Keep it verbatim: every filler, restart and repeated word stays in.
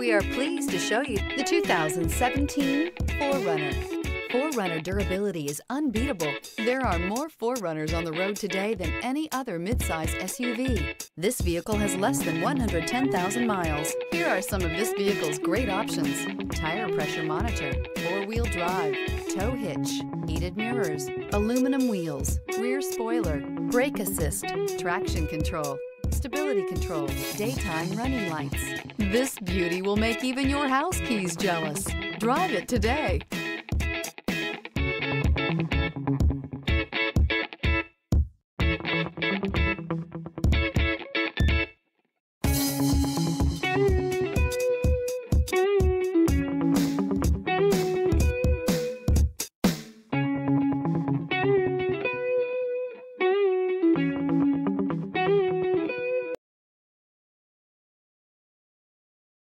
We are pleased to show you the two thousand seventeen four runner. four runner durability is unbeatable. There are more four runners on the road today than any other midsize S U V. This vehicle has less than one hundred ten thousand miles. Here are some of this vehicle's great options: tire pressure monitor, four-wheel drive, tow hitch, heated mirrors, aluminum wheels, rear spoiler, brake assist, traction control, stability control, daytime running lights. This beauty will make even your house keys jealous. Drive it today.